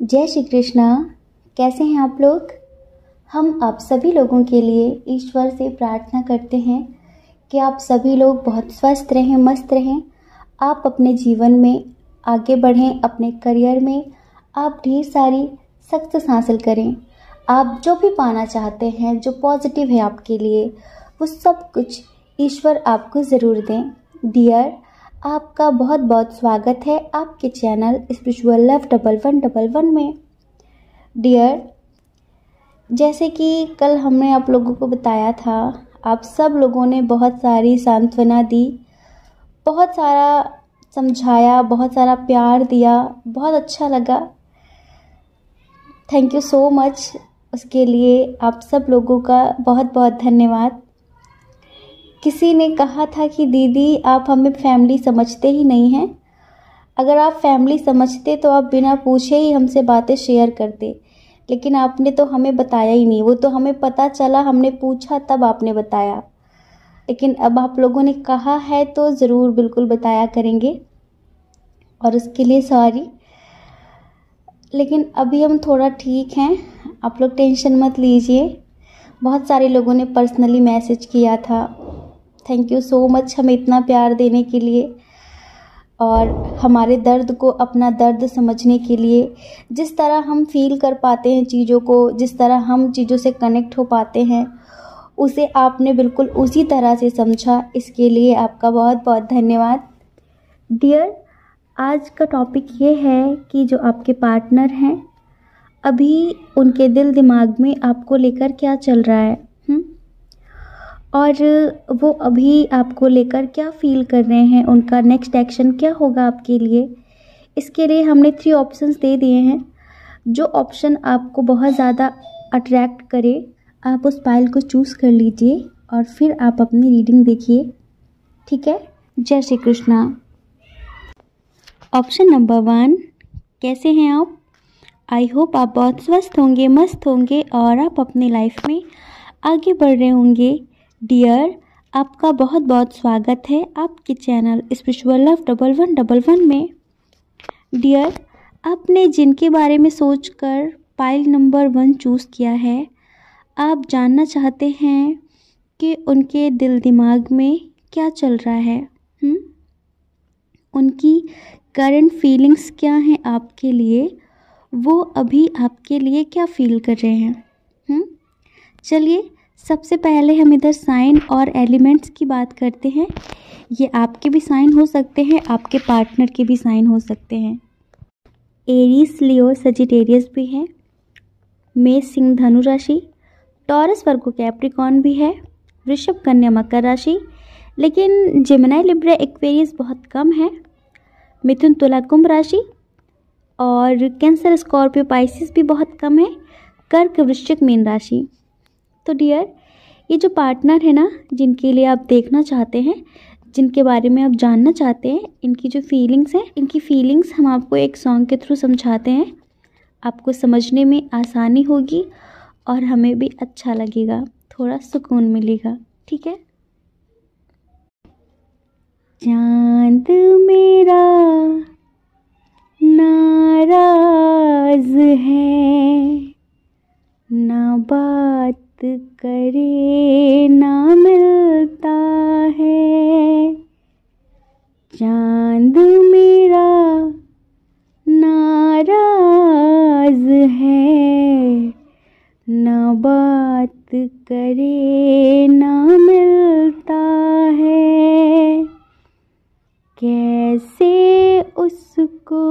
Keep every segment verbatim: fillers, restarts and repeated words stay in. जय श्री कृष्णा। कैसे हैं आप लोग। हम आप सभी लोगों के लिए ईश्वर से प्रार्थना करते हैं कि आप सभी लोग बहुत स्वस्थ रहें, मस्त रहें, आप अपने जीवन में आगे बढ़ें, अपने करियर में आप ढेर सारी सक्सेस हासिल करें। आप जो भी पाना चाहते हैं, जो पॉजिटिव है आपके लिए, वो सब कुछ ईश्वर आपको ज़रूर दें। डियर, आपका बहुत बहुत स्वागत है आपके channel spiritual love double one double one में। डियर, जैसे कि कल हमने आप लोगों को बताया था, आप सब लोगों ने बहुत सारी सांत्वना दी, बहुत सारा समझाया, बहुत सारा प्यार दिया, बहुत अच्छा लगा। थैंक यू सो मच, उसके लिए आप सब लोगों का बहुत बहुत धन्यवाद। किसी ने कहा था कि दीदी आप हमें फैमिली समझते ही नहीं हैं, अगर आप फैमिली समझते तो आप बिना पूछे ही हमसे बातें शेयर करते, लेकिन आपने तो हमें बताया ही नहीं। वो तो हमें पता चला, हमने पूछा तब आपने बताया, लेकिन अब आप लोगों ने कहा है तो ज़रूर बिल्कुल बताया करेंगे, और उसके लिए सॉरी। लेकिन अभी हम थोड़ा ठीक हैं, आप लोग टेंशन मत लीजिए। बहुत सारे लोगों ने पर्सनली मैसेज किया था, थैंक यू सो मच हमें इतना प्यार देने के लिए और हमारे दर्द को अपना दर्द समझने के लिए। जिस तरह हम फील कर पाते हैं चीज़ों को, जिस तरह हम चीज़ों से कनेक्ट हो पाते हैं, उसे आपने बिल्कुल उसी तरह से समझा, इसके लिए आपका बहुत बहुत धन्यवाद। डियर, आज का टॉपिक ये है कि जो आपके पार्टनर हैं अभी उनके दिल दिमाग में आपको लेकर क्या चल रहा है, हुँ? और वो अभी आपको लेकर क्या फ़ील कर रहे हैं, उनका नेक्स्ट एक्शन क्या होगा आपके लिए। इसके लिए हमने थ्री ऑप्शंस दे दिए हैं। जो ऑप्शन आपको बहुत ज़्यादा अट्रैक्ट करे, आप उस पाइल को चूज़ कर लीजिए और फिर आप अपनी रीडिंग देखिए, ठीक है। जय Shri Krishna. Option number one, कैसे हैं आप। आई होप आप बहुत स्वस्थ होंगे, मस्त होंगे और आप अपनी लाइफ में आगे बढ़ रहे होंगे। डियर, आपका बहुत बहुत स्वागत है आपके channel spiritual love double one double one में। डियर, आपने जिनके बारे में सोचकर पाइल नंबर वन चूज़ किया है, आप जानना चाहते हैं कि उनके दिल दिमाग में क्या चल रहा है, हुँ? उनकी करंट फीलिंग्स क्या हैं आपके लिए, वो अभी आपके लिए क्या फील कर रहे हैं, हुँ? चलिए सबसे पहले हम इधर साइन और एलिमेंट्स की बात करते हैं। ये आपके भी साइन हो सकते हैं, आपके पार्टनर के भी साइन हो सकते हैं। एरीज, लियो, सजिटेरियस भी है। मेष, सिंह, धनु राशि। टॉरस, वर्गो, कैप्रिकॉन भी है। वृषभ, कन्या, मकर राशि। लेकिन जेमिनी, लिब्रा, एक्वेरियस बहुत कम है। मिथुन, तुला, कुंभ राशि और कैंसर, स्कॉर्पियो, पाइसेस भी बहुत कम है। कर्क, वृश्चिक, मीन राशि। तो डियर, ये जो पार्टनर है ना, जिनके लिए आप देखना चाहते हैं, जिनके बारे में आप जानना चाहते हैं, इनकी जो फीलिंग्स हैं, इनकी फीलिंग्स हम आपको एक सॉन्ग के थ्रू समझाते हैं। आपको समझने में आसानी होगी और हमें भी अच्छा लगेगा, थोड़ा सुकून मिलेगा, ठीक है। चांद मेरा नाराज है, ना बात करे ना मिलता है। चांद मेरा नाराज है, ना बात करे ना मिलता है। कैसे उसको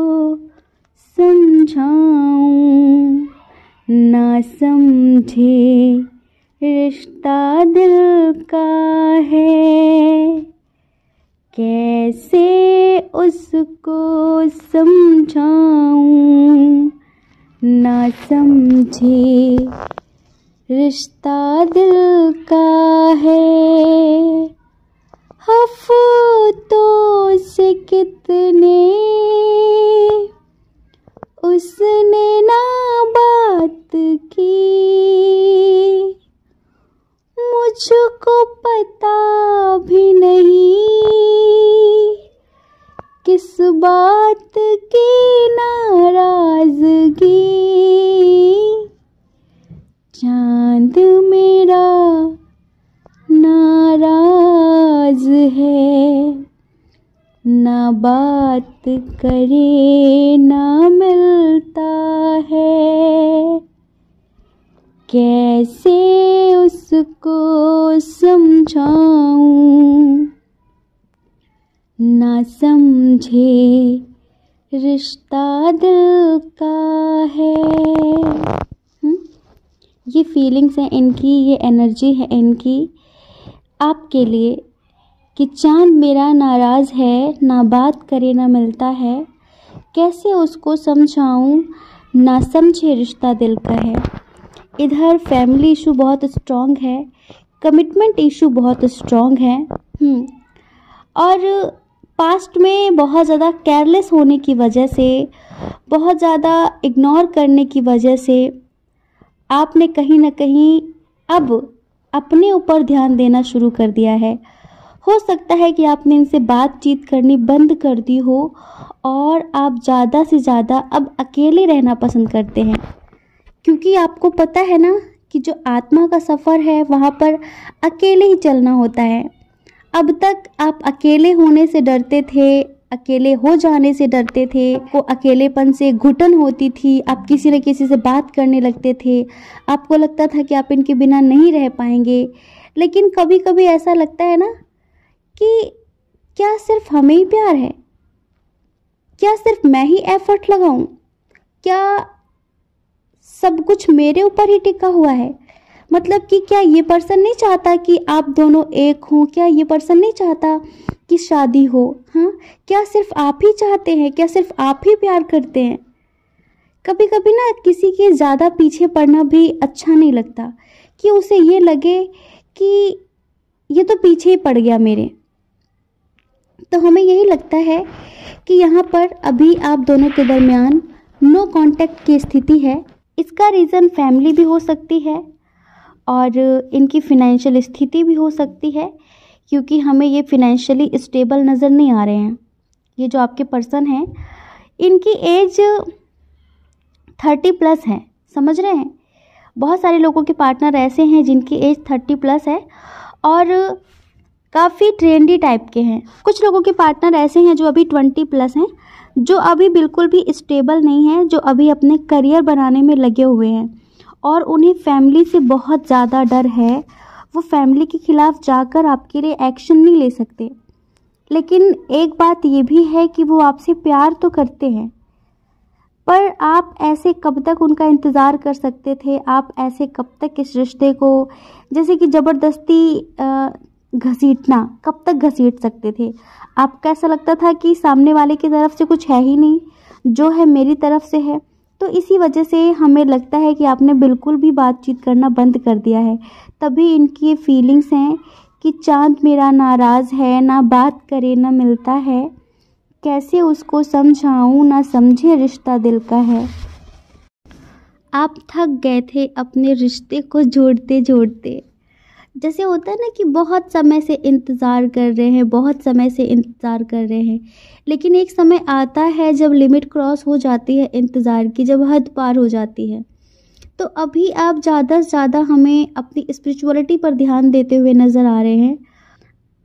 समझाऊं, ना समझे रिश्ता दिल का है। कैसे उसको समझाऊं, ना समझे रिश्ता दिल का है। हफ्तों से कितने उसने ना बात की, मुझको पता भी नहीं किस बात की नाराजगी। बात करे ना मिलता है, कैसे उसको समझाऊं, ना समझे रिश्ता दिल का है। ये फीलिंग्स हैं इनकी, ये एनर्जी है इनकी आपके लिए कि चांद मेरा नाराज़ है, ना बात करे ना मिलता है, कैसे उसको समझाऊं, ना समझे रिश्ता दिल का है। इधर फैमिली इशू बहुत स्ट्रॉन्ग है, कमिटमेंट इशू बहुत स्ट्रॉन्ग है, और पास्ट में बहुत ज़्यादा केयरलेस होने की वजह से, बहुत ज़्यादा इग्नोर करने की वजह से आपने कहीं ना कहीं अब अपने ऊपर ध्यान देना शुरू कर दिया है। हो सकता है कि आपने इनसे बातचीत करनी बंद कर दी हो और आप ज़्यादा से ज़्यादा अब अकेले रहना पसंद करते हैं, क्योंकि आपको पता है ना कि जो आत्मा का सफ़र है वहाँ पर अकेले ही चलना होता है। अब तक आप अकेले होने से डरते थे, अकेले हो जाने से डरते थे, आपको अकेलेपन से घुटन होती थी, आप किसी न किसी से बात करने लगते थे, आपको लगता था कि आप इनके बिना नहीं रह पाएंगे। लेकिन कभी कभी ऐसा लगता है ना कि क्या सिर्फ हमें ही प्यार है, क्या सिर्फ मैं ही एफर्ट लगाऊं, क्या सब कुछ मेरे ऊपर ही टिका हुआ है, मतलब कि क्या ये पर्सन नहीं चाहता कि आप दोनों एक हों, क्या ये पर्सन नहीं चाहता कि शादी हो, हाँ क्या सिर्फ आप ही चाहते हैं, क्या सिर्फ आप ही प्यार करते हैं। कभी कभी ना किसी के ज़्यादा पीछे पड़ना भी अच्छा नहीं लगता कि उसे ये लगे कि ये तो पीछे ही पड़ गया मेरे। तो हमें यही लगता है कि यहाँ पर अभी आप दोनों के दरमियान नो कांटेक्ट की स्थिति है। इसका रीज़न फैमिली भी हो सकती है और इनकी फिनेंशियल स्थिति भी हो सकती है, क्योंकि हमें ये फिनेंशियली स्टेबल नज़र नहीं आ रहे हैं। ये जो आपके पर्सन हैं इनकी एज थर्टी प्लस है, समझ रहे हैं। बहुत सारे लोगों के पार्टनर ऐसे हैं जिनकी एज थर्टी प्लस है और काफ़ी ट्रेंडी टाइप के हैं। कुछ लोगों के पार्टनर ऐसे हैं जो अभी ट्वेंटी प्लस हैं, जो अभी बिल्कुल भी स्टेबल नहीं हैं, जो अभी अपने करियर बनाने में लगे हुए हैं और उन्हें फैमिली से बहुत ज़्यादा डर है। वो फैमिली के खिलाफ जाकर आपके लिए एक्शन नहीं ले सकते, लेकिन एक बात ये भी है कि वो आपसे प्यार तो करते हैं, पर आप ऐसे कब तक उनका इंतज़ार कर सकते थे, आप ऐसे कब तक इस रिश्ते को जैसे कि ज़बरदस्ती घसीटना, कब तक घसीट सकते थे। आपको ऐसा लगता था कि सामने वाले की तरफ से कुछ है ही नहीं, जो है मेरी तरफ से है, तो इसी वजह से हमें लगता है कि आपने बिल्कुल भी बातचीत करना बंद कर दिया है। तभी इनकी ये फीलिंग्स हैं कि चांद मेरा नाराज़ है, ना बात करे ना मिलता है, कैसे उसको समझाऊं, ना समझे रिश्ता दिल का है। आप थक गए थे अपने रिश्ते को जोड़ते जोड़ते, जैसे होता है ना कि बहुत समय से इंतज़ार कर रहे हैं, बहुत समय से इंतज़ार कर रहे हैं, लेकिन एक समय आता है जब लिमिट क्रॉस हो जाती है इंतज़ार की, जब हद पार हो जाती है। तो अभी आप ज़्यादा से ज़्यादा हमें अपनी स्पिरिचुअलिटी पर ध्यान देते हुए नज़र आ रहे हैं।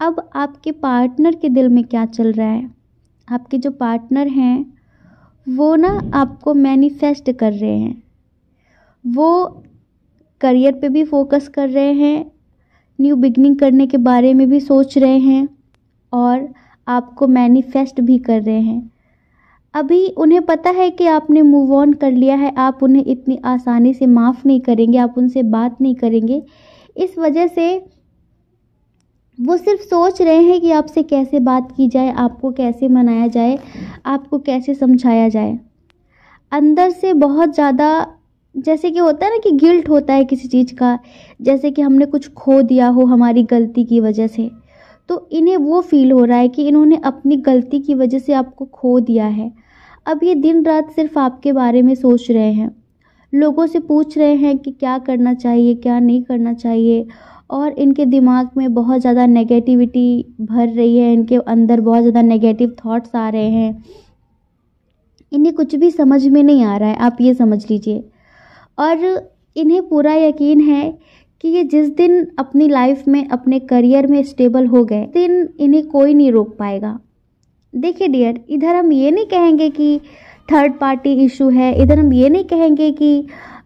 अब आपके पार्टनर के दिल में क्या चल रहा है, आपके जो पार्टनर हैं वो ना आपको मैनिफेस्ट कर रहे हैं, वो करियर पे भी फोकस कर रहे हैं, न्यू बिगनिंग करने के बारे में भी सोच रहे हैं और आपको मैनिफेस्ट भी कर रहे हैं। अभी उन्हें पता है कि आपने मूव ऑन कर लिया है, आप उन्हें इतनी आसानी से माफ़ नहीं करेंगे, आप उनसे बात नहीं करेंगे, इस वजह से वो सिर्फ सोच रहे हैं कि आपसे कैसे बात की जाए, आपको कैसे मनाया जाए, आपको कैसे समझाया जाए। अंदर से बहुत ज़्यादा जैसे कि होता है ना कि गिल्ट होता है किसी चीज़ का, जैसे कि हमने कुछ खो दिया हो हमारी गलती की वजह से, तो इन्हें वो फील हो रहा है कि इन्होंने अपनी गलती की वजह से आपको खो दिया है। अब ये दिन रात सिर्फ आपके बारे में सोच रहे हैं, लोगों से पूछ रहे हैं कि क्या करना चाहिए क्या नहीं करना चाहिए, और इनके दिमाग में बहुत ज़्यादा नेगेटिविटी भर रही है, इनके अंदर बहुत ज़्यादा नेगेटिव थॉट्स आ रहे हैं, इन्हें कुछ भी समझ में नहीं आ रहा है, आप ये समझ लीजिए। और इन्हें पूरा यकीन है कि ये जिस दिन अपनी लाइफ में अपने करियर में स्टेबल हो गए, दिन इन्हें कोई नहीं रोक पाएगा, देखिए डियर, इधर हम ये नहीं कहेंगे कि थर्ड पार्टी इशू है, इधर हम ये नहीं कहेंगे कि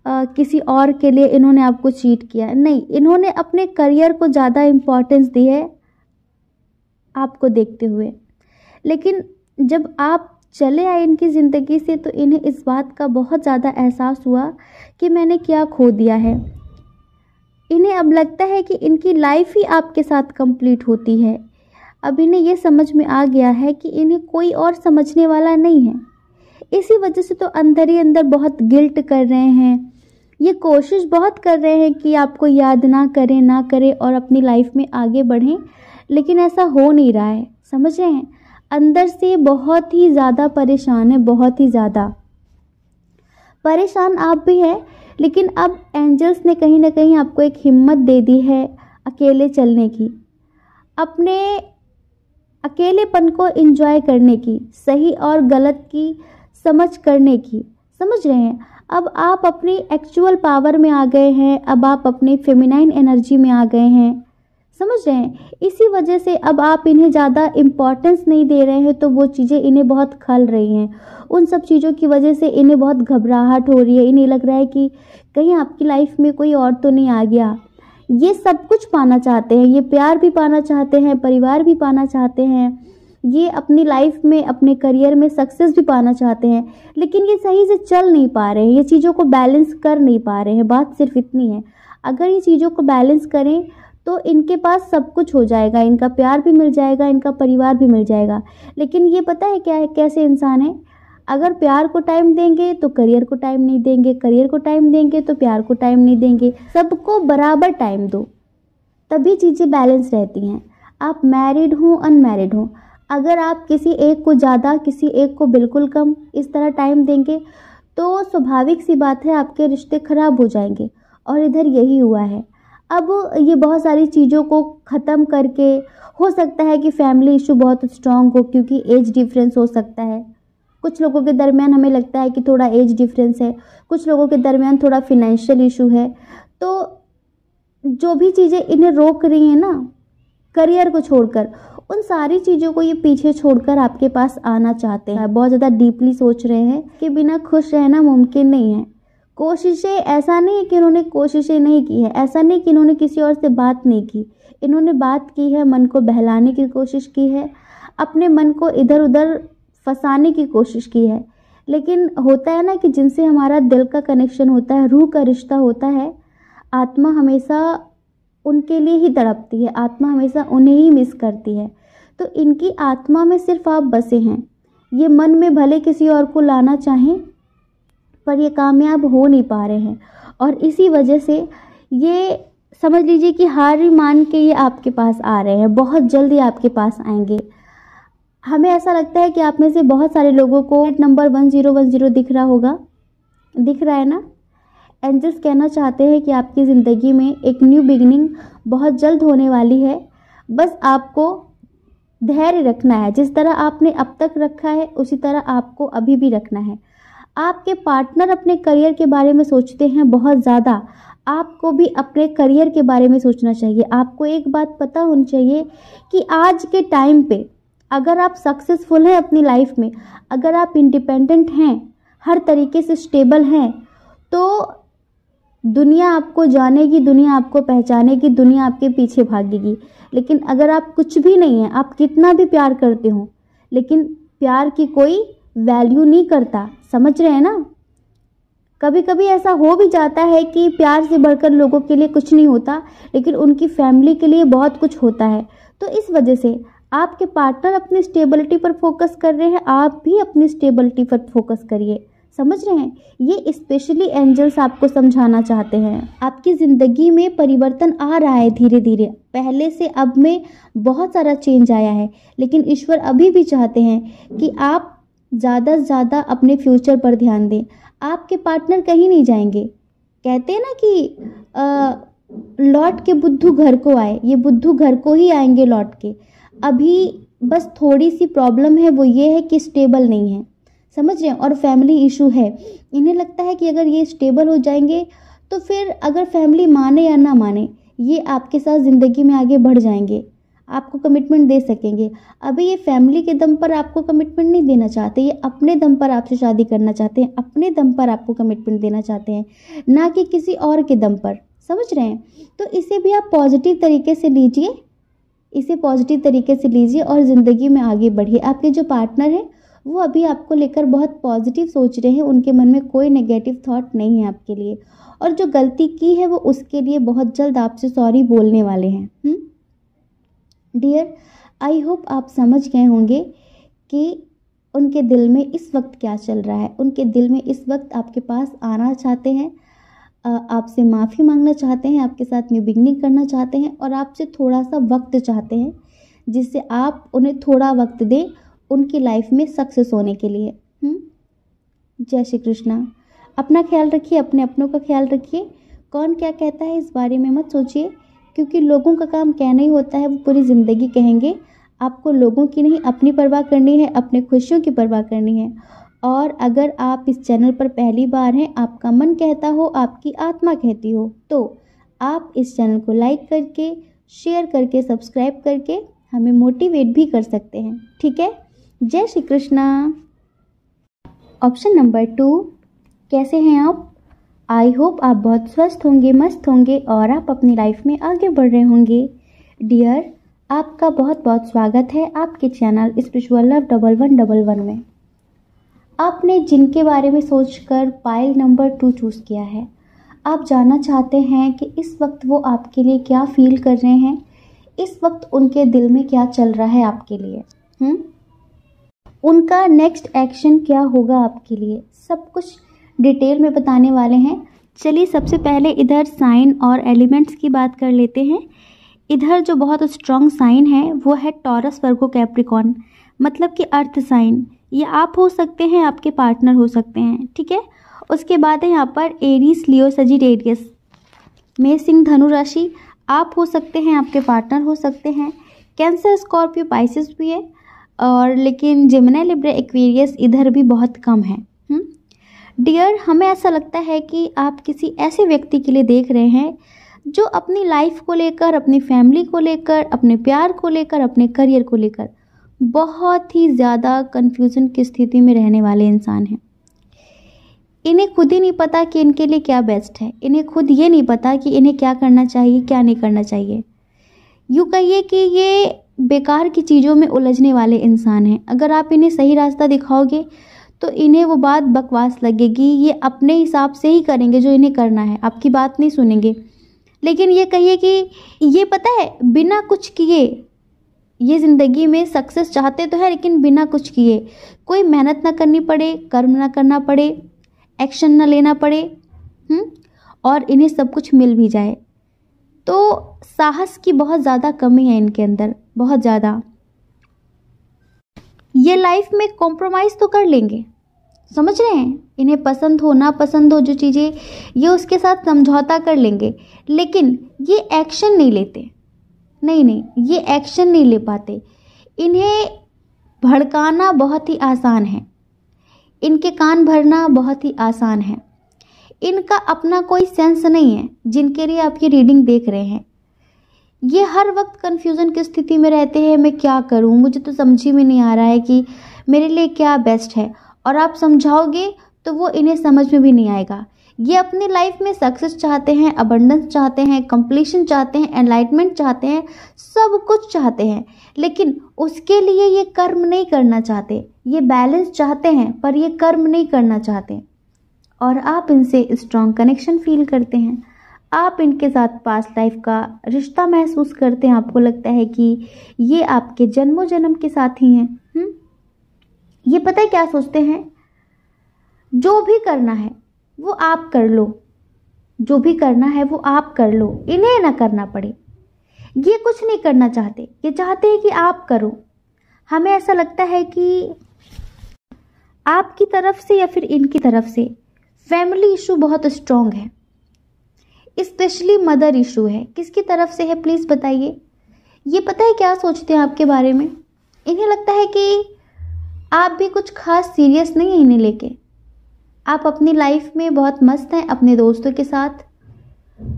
आ, किसी और के लिए इन्होंने आपको चीट किया, नहीं, इन्होंने अपने करियर को ज़्यादा इम्पोर्टेंस दी है आपको देखते हुए। लेकिन जब आप चले आए इनकी ज़िंदगी से तो इन्हें इस बात का बहुत ज़्यादा एहसास हुआ कि मैंने क्या खो दिया है। इन्हें अब लगता है कि इनकी लाइफ ही आपके साथ कंप्लीट होती है। अब इन्हें यह समझ में आ गया है कि इन्हें कोई और समझने वाला नहीं है, इसी वजह से तो अंदर ही अंदर बहुत गिल्ट कर रहे हैं। ये कोशिश बहुत कर रहे हैं कि आपको याद ना करें ना करें और अपनी लाइफ में आगे बढ़ें, लेकिन ऐसा हो नहीं रहा है। समझ रहे हैं, अंदर से बहुत ही ज़्यादा परेशान है, बहुत ही ज़्यादा परेशान आप भी हैं। लेकिन अब एंजल्स ने कहीं ना कहीं आपको एक हिम्मत दे दी है अकेले चलने की, अपने अकेलेपन को एंजॉय करने की, सही और गलत की समझ करने की। समझ रहे हैं, अब आप अपनी एक्चुअल पावर में आ गए हैं, अब आप अपनी फेमिनाइन एनर्जी में आ गए हैं। समझ रहे हैं, इसी वजह से अब आप इन्हें ज़्यादा इम्पोर्टेंस नहीं दे रहे हैं, तो वो चीज़ें इन्हें बहुत खल रही हैं। उन सब चीज़ों की वजह से इन्हें बहुत घबराहट हो रही है। इन्हें लग रहा है कि कहीं आपकी लाइफ में कोई और तो नहीं आ गया। ये सब कुछ पाना चाहते हैं, ये प्यार भी पाना चाहते हैं, परिवार भी पाना चाहते हैं, ये अपनी लाइफ में अपने करियर में सक्सेस भी पाना चाहते हैं, लेकिन ये सही से चल नहीं पा रहे हैं, ये चीज़ों को बैलेंस कर नहीं पा रहे हैं। बात सिर्फ इतनी है, अगर ये चीज़ों को बैलेंस करें तो इनके पास सब कुछ हो जाएगा, इनका प्यार भी मिल जाएगा, इनका परिवार भी मिल जाएगा। लेकिन ये पता है क्या है, कैसे इंसान है, अगर प्यार को टाइम देंगे तो करियर को टाइम नहीं देंगे, करियर को टाइम देंगे तो प्यार को टाइम नहीं देंगे। सबको बराबर टाइम दो तभी चीज़ें बैलेंस रहती हैं। आप मैरिड हों अनमैरिड हों, अगर आप किसी एक को ज़्यादा किसी एक को बिल्कुल कम इस तरह टाइम देंगे तो स्वाभाविक सी बात है आपके रिश्ते खराब हो जाएंगे। और इधर यही हुआ है। अब ये बहुत सारी चीज़ों को ख़त्म करके, हो सकता है कि फैमिली इशू बहुत स्ट्रांग हो क्योंकि एज डिफरेंस हो सकता है। कुछ लोगों के दरमियान हमें लगता है कि थोड़ा एज डिफरेंस है, कुछ लोगों के दरमियान थोड़ा फिनेंशियल इशू है। तो जो भी चीज़ें इन्हें रोक रही हैं ना करियर को छोड़कर, उन सारी चीज़ों को ये पीछे छोड़कर आपके पास आना चाहते हैं। बहुत ज़्यादा डीपली सोच रहे हैं कि बिना खुश रहना मुमकिन नहीं है। कोशिशें, ऐसा नहीं है कि इन्होंने कोशिशें नहीं की है, ऐसा नहीं कि इन्होंने किसी और से बात नहीं की, इन्होंने बात की है, मन को बहलाने की कोशिश की है, अपने मन को इधर उधर फंसाने की कोशिश की है। लेकिन होता है ना कि जिनसे हमारा दिल का कनेक्शन होता है, रूह का रिश्ता होता है, आत्मा हमेशा उनके लिए ही तड़पती है, आत्मा हमेशा उन्हें ही मिस करती है। तो इनकी आत्मा में सिर्फ आप बसे हैं। ये मन में भले किसी और को लाना चाहें पर ये कामयाब हो नहीं पा रहे हैं, और इसी वजह से ये समझ लीजिए कि हार मान के ये आपके पास आ रहे हैं। बहुत जल्दी आपके पास आएंगे। हमें ऐसा लगता है कि आप में से बहुत सारे लोगों को number one zero one zero दिख रहा होगा, दिख रहा है ना। एंजल्स कहना चाहते हैं कि आपकी ज़िंदगी में एक न्यू बिगिनिंग बहुत जल्द होने वाली है, बस आपको धैर्य रखना है। जिस तरह आपने अब तक रखा है उसी तरह आपको अभी भी रखना है। आपके पार्टनर अपने करियर के बारे में सोचते हैं बहुत ज़्यादा, आपको भी अपने करियर के बारे में सोचना चाहिए। आपको एक बात पता होनी चाहिए कि आज के टाइम पे अगर आप सक्सेसफुल हैं अपनी लाइफ में, अगर आप इंडिपेंडेंट हैं, हर तरीके से स्टेबल हैं, तो दुनिया आपको जानेगी, दुनिया आपको पहचानेगी, दुनिया आपके पीछे भागेगी। लेकिन अगर आप कुछ भी नहीं हैं, आप कितना भी प्यार करते हो लेकिन प्यार की कोई वैल्यू नहीं करता, समझ रहे हैं ना। कभी कभी ऐसा हो भी जाता है कि प्यार से बढ़कर लोगों के लिए कुछ नहीं होता, लेकिन उनकी फैमिली के लिए बहुत कुछ होता है। तो इस वजह से आपके पार्टनर अपनी स्टेबिलिटी पर फोकस कर रहे हैं, आप भी अपनी स्टेबिलिटी पर फोकस करिए। समझ रहे हैं, ये स्पेशली एंजल्स आपको समझाना चाहते हैं। आपकी ज़िंदगी में परिवर्तन आ रहा है धीरे धीरे, पहले से अब में बहुत सारा चेंज आया है। लेकिन ईश्वर अभी भी चाहते हैं कि आप ज़्यादा से ज़्यादा अपने फ्यूचर पर ध्यान दें। आपके पार्टनर कहीं नहीं जाएंगे। कहते हैं ना कि आ, लौट के बुद्धू घर को आए, ये बुद्धू घर को ही आएंगे लौट के। अभी बस थोड़ी सी प्रॉब्लम है, वो ये है कि स्टेबल नहीं है, समझ रहे हैं, और फैमिली इशू है। इन्हें लगता है कि अगर ये स्टेबल हो जाएंगे तो फिर अगर फैमिली माने या ना माने ये आपके साथ ज़िंदगी में आगे बढ़ जाएंगे। आपको कमिटमेंट दे सकेंगे। अभी ये फैमिली के दम पर आपको कमिटमेंट नहीं देना चाहते, ये अपने दम पर आपसे शादी करना चाहते हैं, अपने दम पर आपको कमिटमेंट देना चाहते हैं, ना कि किसी और के दम पर, समझ रहे हैं। तो इसे भी आप पॉजिटिव तरीके से लीजिए, इसे पॉजिटिव तरीके से लीजिए और ज़िंदगी में आगे बढ़िए। आपके जो पार्टनर हैं वो अभी आपको लेकर बहुत पॉजिटिव सोच रहे हैं, उनके मन में कोई नेगेटिव थॉट नहीं है आपके लिए, और जो गलती की है वो उसके लिए बहुत जल्द आपसे सॉरी बोलने वाले हैं। डियर, आई होप आप समझ गए होंगे कि उनके दिल में इस वक्त क्या चल रहा है। उनके दिल में इस वक्त आपके पास आना चाहते हैं, आपसे माफ़ी मांगना चाहते हैं, आपके साथ न्यू बिगनिंग करना चाहते हैं और आपसे थोड़ा सा वक्त चाहते हैं, जिससे आप उन्हें थोड़ा वक्त दें उनकी लाइफ में सक्सेस होने के लिए। जय श्री कृष्णा। अपना ख्याल रखिए, अपने अपनों का ख्याल रखिए। कौन क्या कहता है इस बारे में मत सोचिए, क्योंकि लोगों का काम कहना ही होता है, वो पूरी ज़िंदगी कहेंगे। आपको लोगों की नहीं अपनी परवाह करनी है, अपने खुशियों की परवाह करनी है। और अगर आप इस चैनल पर पहली बार हैं, आपका मन कहता हो, आपकी आत्मा कहती हो, तो आप इस चैनल को लाइक करके, शेयर करके, सब्सक्राइब करके हमें मोटिवेट भी कर सकते हैं, ठीक है। जय Shri Krishna. Option number two. कैसे हैं आप? आई होप आप बहुत स्वस्थ होंगे, मस्त होंगे और आप अपनी लाइफ में आगे बढ़ रहे होंगे। डियर, आपका बहुत बहुत स्वागत है आपके channel spiritual love double one double one में। आपने जिनके बारे में सोचकर पाइल नंबर टू चूज़ किया है, आप जानना चाहते हैं कि इस वक्त वो आपके लिए क्या फील कर रहे हैं, इस वक्त उनके दिल में क्या चल रहा है आपके लिए, हुँ? उनका नेक्स्ट एक्शन क्या होगा आपके लिए, सब कुछ डिटेल में बताने वाले हैं। चलिए सबसे पहले इधर साइन और एलिमेंट्स की बात कर लेते हैं। इधर जो बहुत स्ट्रॉन्ग साइन है वो है टॉरस, वर्गो, कैप्रिकॉर्न, मतलब कि अर्थ साइन। ये आप हो सकते हैं, आपके पार्टनर हो सकते हैं, ठीक है। उसके बाद है यहाँ पर एरीज, लियो, सजिटेरियस, मेष, सिंह, धनु राशि। आप हो सकते हैं, आपके पार्टनर हो सकते हैं। कैंसर, स्कॉर्पियो, पाइसेस भी है, और लेकिन जेमिनी, लिब्रा, एक्वेरियस इधर भी बहुत कम है। डियर, हमें ऐसा लगता है कि आप किसी ऐसे व्यक्ति के लिए देख रहे हैं जो अपनी लाइफ को लेकर, अपनी फैमिली को लेकर, अपने प्यार को लेकर, अपने करियर को लेकर बहुत ही ज़्यादा कन्फ्यूज़न की स्थिति में रहने वाले इंसान हैं। इन्हें खुद ही नहीं पता कि इनके लिए क्या बेस्ट है, इन्हें खुद ये नहीं पता कि इन्हें क्या करना चाहिए, क्या नहीं करना चाहिए। यूँ कहिए कि ये बेकार की चीज़ों में उलझने वाले इंसान हैं। अगर आप इन्हें सही रास्ता दिखाओगे तो इन्हें वो बात बकवास लगेगी, ये अपने हिसाब से ही करेंगे जो इन्हें करना है, आपकी बात नहीं सुनेंगे। लेकिन ये कहिए कि ये पता है बिना कुछ किए ये ज़िंदगी में सक्सेस चाहते तो है, लेकिन बिना कुछ किए, कोई मेहनत ना करनी पड़े, कर्म ना करना पड़े, एक्शन ना लेना पड़े, हुँ? और इन्हें सब कुछ मिल भी जाए। तो साहस की बहुत ज़्यादा कमी है इनके अंदर, बहुत ज़्यादा। ये लाइफ में कॉम्प्रोमाइज़ तो कर लेंगे, समझ रहे हैं, इन्हें पसंद हो ना पसंद हो जो चीज़ें, ये उसके साथ समझौता कर लेंगे, लेकिन ये एक्शन नहीं लेते। नहीं नहीं ये एक्शन नहीं ले पाते। इन्हें भड़काना बहुत ही आसान है, इनके कान भरना बहुत ही आसान है। इनका अपना कोई सेंस नहीं है, जिनके लिए आप ये रीडिंग देख रहे हैं। ये हर वक्त कन्फ्यूज़न की स्थिति में रहते हैं, मैं क्या करूं, मुझे तो समझ ही में नहीं आ रहा है कि मेरे लिए क्या बेस्ट है। और आप समझाओगे तो वो इन्हें समझ में भी नहीं आएगा। ये अपनी लाइफ में सक्सेस चाहते हैं, अबंडेंस चाहते हैं, कंप्लीशन चाहते हैं, एनलाइटमेंट चाहते हैं, सब कुछ चाहते हैं, लेकिन उसके लिए ये कर्म नहीं करना चाहते। ये बैलेंस चाहते हैं पर ये कर्म नहीं करना चाहते। और आप इनसे स्ट्रॉन्ग कनेक्शन फील करते हैं, आप इनके साथ पास्ट लाइफ का रिश्ता महसूस करते हैं। आपको लगता है कि ये आपके जन्मों जन्म के साथी हैं। हुँ? ये पता है क्या सोचते हैं, जो भी करना है वो आप कर लो, जो भी करना है वो आप कर लो, इन्हें ना करना पड़े। ये कुछ नहीं करना चाहते, ये चाहते हैं कि आप करो। हमें ऐसा लगता है कि आपकी तरफ से या फिर इनकी तरफ से फैमिली इशू बहुत स्ट्रॉन्ग है, स्पेशली मदर इशू है। किसकी तरफ से है प्लीज़ बताइए। ये पता है क्या सोचते हैं आपके बारे में, इन्हें लगता है कि आप भी कुछ खास सीरियस नहीं है इन्हें लेके, आप अपनी लाइफ में बहुत मस्त हैं अपने दोस्तों के साथ,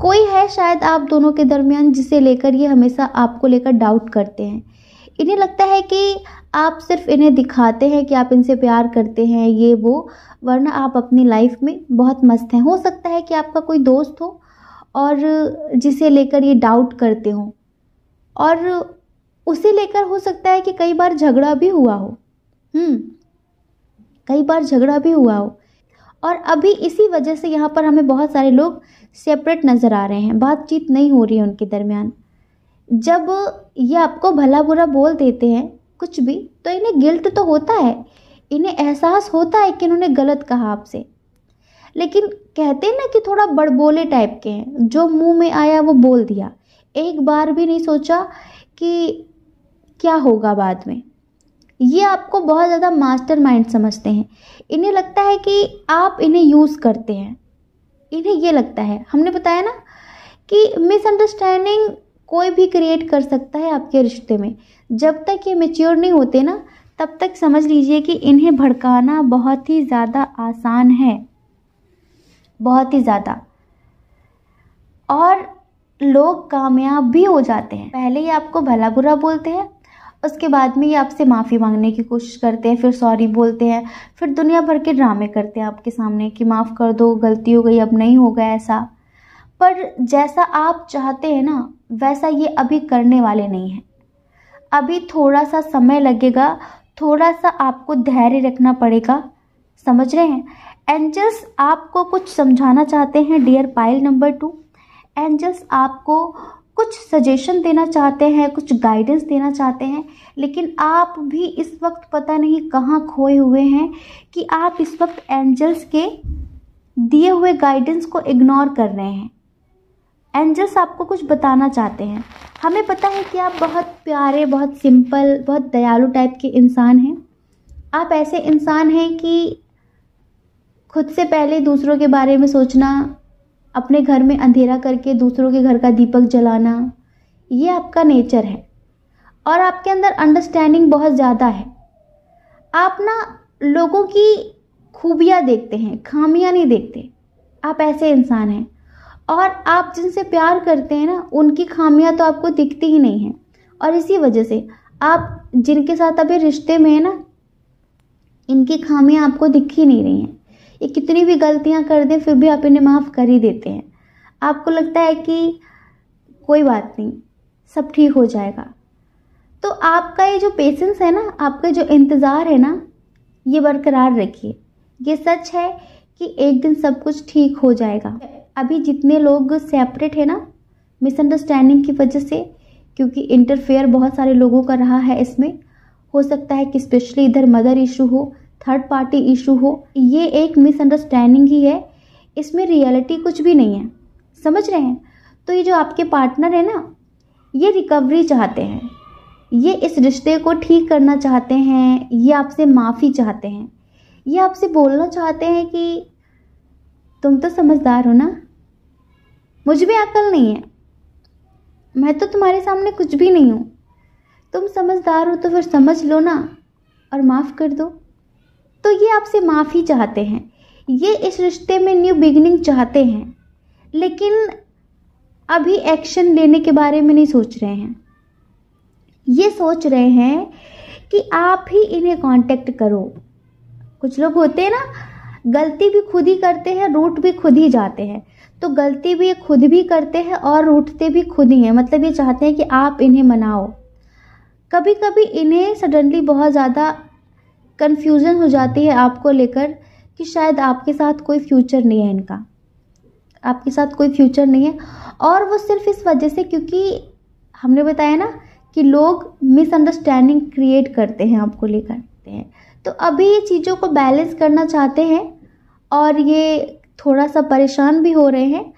कोई है शायद आप दोनों के दरमियान जिसे लेकर ये हमेशा आपको लेकर डाउट करते हैं। इन्हें लगता है कि आप सिर्फ इन्हें दिखाते हैं कि आप इनसे प्यार करते हैं ये वो, वरना आप अपनी लाइफ में बहुत मस्त हैं। हो सकता है कि आपका कोई दोस्त हो और जिसे लेकर ये डाउट करते हो और उसे लेकर हो सकता है कि कई बार झगड़ा भी हुआ हो। हम्म कई बार झगड़ा भी हुआ हो और अभी इसी वजह से यहाँ पर हमें बहुत सारे लोग सेपरेट नज़र आ रहे हैं, बातचीत नहीं हो रही है उनके दरमियान। जब ये आपको भला बुरा बोल देते हैं कुछ भी, तो इन्हें गिल्ट तो होता है, इन्हें एहसास होता है कि इन्होंने गलत कहा आपसे। लेकिन कहते हैं ना कि थोड़ा बड़बोले टाइप के हैं, जो मुंह में आया वो बोल दिया, एक बार भी नहीं सोचा कि क्या होगा बाद में। ये आपको बहुत ज़्यादा मास्टरमाइंड समझते हैं। इन्हें लगता है कि आप इन्हें यूज़ करते हैं। इन्हें ये लगता है, हमने बताया ना कि मिसअंडरस्टैंडिंग कोई भी क्रिएट कर सकता है आपके रिश्ते में। जब तक ये मैच्योर नहीं होते ना, तब तक समझ लीजिए कि इन्हें भड़काना बहुत ही ज़्यादा आसान है, बहुत ही ज़्यादा। और लोग कामयाब भी हो जाते हैं। पहले ये आपको भला बुरा बोलते हैं, उसके बाद में ये आपसे माफ़ी मांगने की कोशिश करते हैं, फिर सॉरी बोलते हैं, फिर दुनिया भर के ड्रामे करते हैं आपके सामने कि माफ़ कर दो, गलती हो गई, अब नहीं होगा ऐसा। पर जैसा आप चाहते हैं ना वैसा ये अभी करने वाले नहीं हैं। अभी थोड़ा सा समय लगेगा, थोड़ा सा आपको धैर्य रखना पड़ेगा, समझ रहे हैं। एंजल्स आपको कुछ समझाना चाहते हैं, dear pile number two. Angels आपको कुछ सजेशन देना चाहते हैं, कुछ गाइडेंस देना चाहते हैं, लेकिन आप भी इस वक्त पता नहीं कहाँ खोए हुए हैं कि आप इस वक्त एंजल्स के दिए हुए गाइडेंस को इग्नोर कर रहे हैं। एंजल्स आपको कुछ बताना चाहते हैं। हमें पता है कि आप बहुत प्यारे, बहुत सिंपल, बहुत दयालु टाइप के इंसान हैं। आप ऐसे इंसान हैं कि खुद से पहले दूसरों के बारे में सोचना, अपने घर में अंधेरा करके दूसरों के घर का दीपक जलाना, ये आपका नेचर है। और आपके अंदर अंडरस्टैंडिंग बहुत ज़्यादा है। आप ना लोगों की खूबियाँ देखते हैं, खामियाँ नहीं देखते। आप ऐसे इंसान हैं और आप जिनसे प्यार करते हैं ना, उनकी खामियां तो आपको दिखती ही नहीं है। और इसी वजह से आप जिनके साथ अभी रिश्ते में है ना, इनकी खामियां आपको दिख ही नहीं रही हैं। ये कितनी भी गलतियां कर दें फिर भी आप इन्हें माफ़ कर ही देते हैं। आपको लगता है कि कोई बात नहीं, सब ठीक हो जाएगा। तो आपका ये जो पेशेंस है ना, आपका जो इंतज़ार है ना, ये बरकरार रखिए। ये सच है कि एक दिन सब कुछ ठीक हो जाएगा। अभी जितने लोग सेपरेट है ना मिसअंडरस्टैंडिंग की वजह से, क्योंकि इंटरफेयर बहुत सारे लोगों का रहा है इसमें, हो सकता है कि स्पेशली इधर मदर इशू हो, थर्ड पार्टी इशू हो, ये एक मिसअंडरस्टैंडिंग ही है, इसमें रियलिटी कुछ भी नहीं है, समझ रहे हैं। तो ये जो आपके पार्टनर है ना, ये रिकवरी चाहते हैं, ये इस रिश्ते को ठीक करना चाहते हैं, ये आपसे माफ़ी चाहते हैं, ये आपसे बोलना चाहते हैं कि तुम तो समझदार हो ना, मुझ में अकल नहीं है, मैं तो तुम्हारे सामने कुछ भी नहीं हूँ, तुम समझदार हो तो फिर समझ लो ना और माफ़ कर दो। तो ये आपसे माफ़ी चाहते हैं, ये इस रिश्ते में न्यू बिगिनिंग चाहते हैं, लेकिन अभी एक्शन लेने के बारे में नहीं सोच रहे हैं। ये सोच रहे हैं कि आप ही इन्हें कांटेक्ट करो। कुछ लोग होते हैं ना, गलती भी खुद ही करते हैं, रूठ भी खुद ही जाते हैं। तो गलती भी ये खुद भी करते हैं और रूठते भी खुद ही हैं। मतलब ये चाहते हैं कि आप इन्हें मनाओ। कभी कभी इन्हें सडनली बहुत ज़्यादा कन्फ्यूज़न हो जाती है आपको लेकर कि शायद आपके साथ कोई फ्यूचर नहीं है इनका, आपके साथ कोई फ्यूचर नहीं है। और वो सिर्फ इस वजह से, क्योंकि हमने बताया ना कि लोग मिसअंडरस्टैंडिंग क्रिएट करते हैं आपको लेकर हैं। तो अभी ये चीज़ों को बैलेंस करना चाहते हैं और ये थोड़ा सा परेशान भी हो रहे हैं।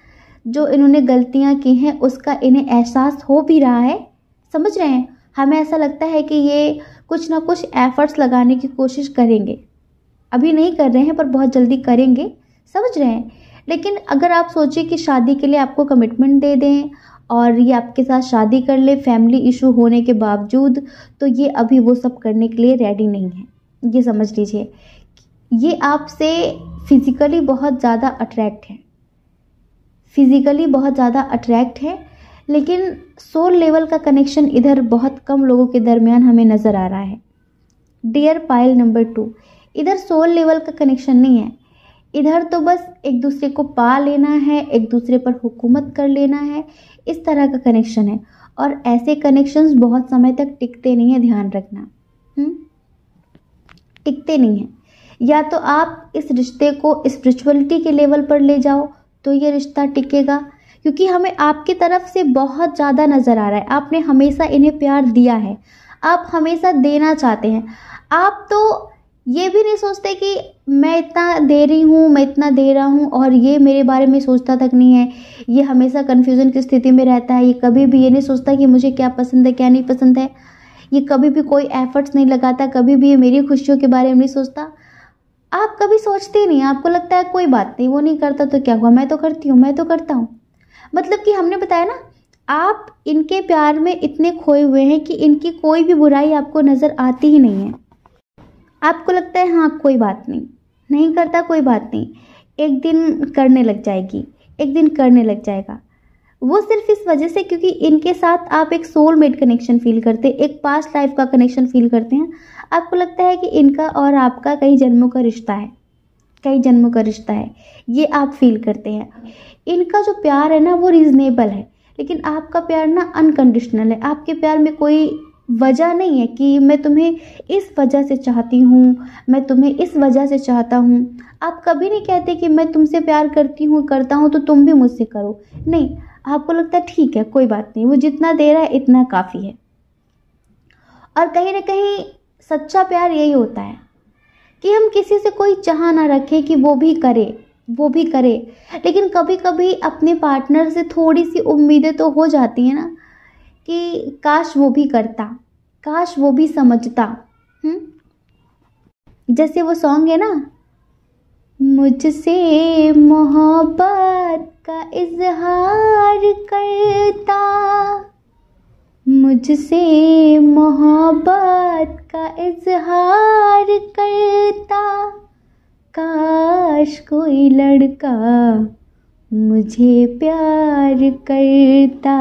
जो इन्होंने गलतियां की हैं उसका इन्हें एहसास हो भी रहा है, समझ रहे हैं। हमें ऐसा लगता है कि ये कुछ ना कुछ एफर्ट्स लगाने की कोशिश करेंगे, अभी नहीं कर रहे हैं पर बहुत जल्दी करेंगे, समझ रहे हैं। लेकिन अगर आप सोचें कि शादी के लिए आपको कमिटमेंट दे दें और ये आपके साथ शादी कर ले फैमिली इशू होने के बावजूद, तो ये अभी वो सब करने के लिए रेडी नहीं है। ये समझ लीजिए ये आपसे फिज़िकली बहुत ज़्यादा अट्रैक्ट है, फिजिकली बहुत ज़्यादा अट्रैक्ट है, लेकिन सोल लेवल का कनेक्शन इधर बहुत कम लोगों के दरमियान हमें नज़र आ रहा है। डियर पाइल नंबर टू, इधर सोल लेवल का कनेक्शन नहीं है, इधर तो बस एक दूसरे को पा लेना है, एक दूसरे पर हुकूमत कर लेना है, इस तरह का कनेक्शन है। और ऐसे कनेक्शंस बहुत समय तक टिकते नहीं है, ध्यान रखना, टिकते नहीं है। या तो आप इस रिश्ते को स्पिरिचुअलिटी के लेवल पर ले जाओ तो ये रिश्ता टिकेगा, क्योंकि हमें आपकी तरफ से बहुत ज़्यादा नज़र आ रहा है, आपने हमेशा इन्हें प्यार दिया है, आप हमेशा देना चाहते हैं। आप तो ये भी नहीं सोचते कि मैं इतना दे रही हूँ, मैं इतना दे रहा हूँ, और ये मेरे बारे में सोचता तक नहीं है, ये हमेशा कन्फ्यूज़न की स्थिति में रहता है, ये कभी भी ये नहीं सोचता कि मुझे क्या पसंद है क्या नहीं पसंद है, ये कभी भी कोई एफर्ट्स नहीं लगाता, कभी भी ये मेरी खुशियों के बारे में नहीं सोचता। आप कभी सोचते नहीं, आपको लगता है कोई बात नहीं, वो नहीं करता तो क्या हुआ, मैं तो करती हूँ, मैं तो करता हूँ। मतलब कि हमने बताया ना, आप इनके प्यार में इतने खोए हुए हैं कि इनकी कोई भी बुराई आपको नज़र आती ही नहीं है। आपको लगता है हाँ कोई बात नहीं, नहीं करता कोई बात नहीं, एक दिन करने लग जाएगी, एक दिन करने लग जाएगा। वो सिर्फ इस वजह से क्योंकि इनके साथ आप एक सोलमेट कनेक्शन फील करते हैं, एक पास्ट लाइफ का कनेक्शन फील करते हैं। आपको लगता है कि इनका और आपका कई जन्मों का रिश्ता है, कई जन्मों का रिश्ता है, ये आप फील करते हैं। इनका जो प्यार है ना वो रीजनेबल है, लेकिन आपका प्यार ना अनकंडीशनल है। आपके प्यार में कोई वजह नहीं है कि मैं तुम्हें इस वजह से चाहती हूँ, मैं तुम्हें इस वजह से चाहता हूँ। आप कभी नहीं कहते कि मैं तुमसे प्यार करती हूँ, करता हूँ तो तुम भी मुझसे करो, नहीं। आपको लगता है ठीक है कोई बात नहीं, वो जितना दे रहा है इतना काफ़ी है। और कहीं ना कहीं सच्चा प्यार यही होता है कि हम किसी से कोई चाह ना रखें कि वो भी करे, वो भी करे। लेकिन कभी कभी अपने पार्टनर से थोड़ी सी उम्मीदें तो हो जाती हैं ना कि काश वो भी करता, काश वो भी समझता। हम्म, जैसे वो सॉन्ग है ना, मुझसे मोहब्बत का इजहार करता, मुझसे मोहब्बत का इजहार करता, काश कोई लड़का मुझे प्यार करता,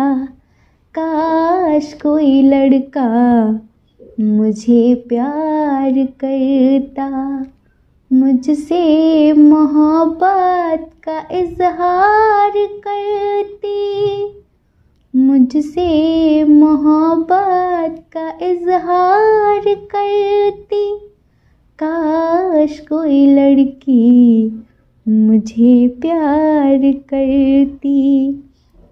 काश कोई लड़का मुझे प्यार करता, मुझसे मोहब्बत का इजहार करती, मुझसे मोहब्बत का इजहार करती, काश कोई लड़की मुझे प्यार करती,